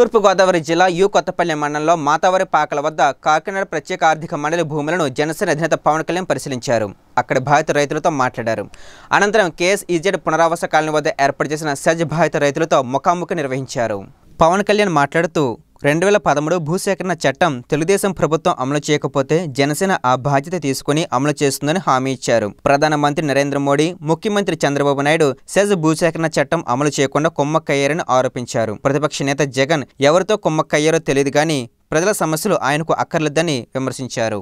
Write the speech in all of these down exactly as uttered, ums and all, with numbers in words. తూర్పు గోదావరి జిల్లా యు కొత్తపల్లి మండలంలో మాతావరి పాకల వద్ద కాకినాడ ప్రత్యేక ఆర్థిక మండలి భూములను జనసేన అధినేత పవన్ కళ్యాణ్ పరిశీలించారు. అక్కడ బాధిత రైతులతో మాట్లాడారు. అనంతరం కేఎస్ఈజెడ్ పునరావాస కాలనీ వద్ద ఏర్పాటు చేసిన సజ్ బాధిత రైతులతో ముఖాముఖి నిర్వహించారు. పవన్ కళ్యాణ్ మాట్లాడుతూ రెండు వేల పదమూడు భూసేకరణ చట్టం తెలుగుదేశం ప్రభుత్వం అమలు చేయకపోతే జనసేన ఆ బాధ్యత తీసుకుని అమలు చేస్తుందని హామీ ఇచ్చారు. ప్రధానమంత్రి నరేంద్ర మోడీ, ముఖ్యమంత్రి చంద్రబాబు నాయుడు సెజ్ భూసేకరణ చట్టం అమలు చేయకుండా కుమ్మక్కయ్యారని ఆరోపించారు. ప్రతిపక్ష నేత జగన్ ఎవరితో కుమ్మక్కయ్యారో తెలియదు కానీ ప్రజల సమస్యలు ఆయనకు అక్కర్లేదని విమర్శించారు.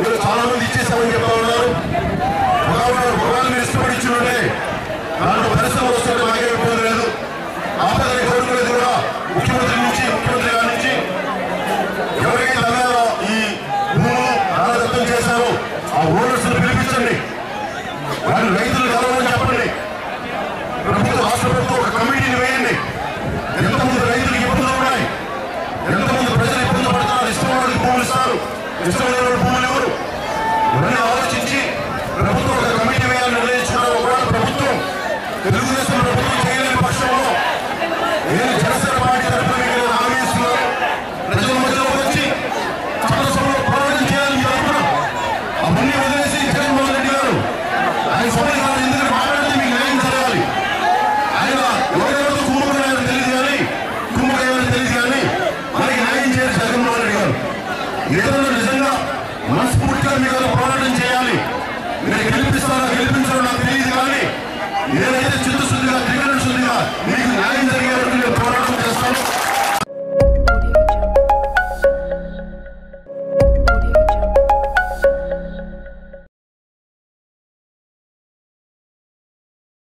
You're not going to do that.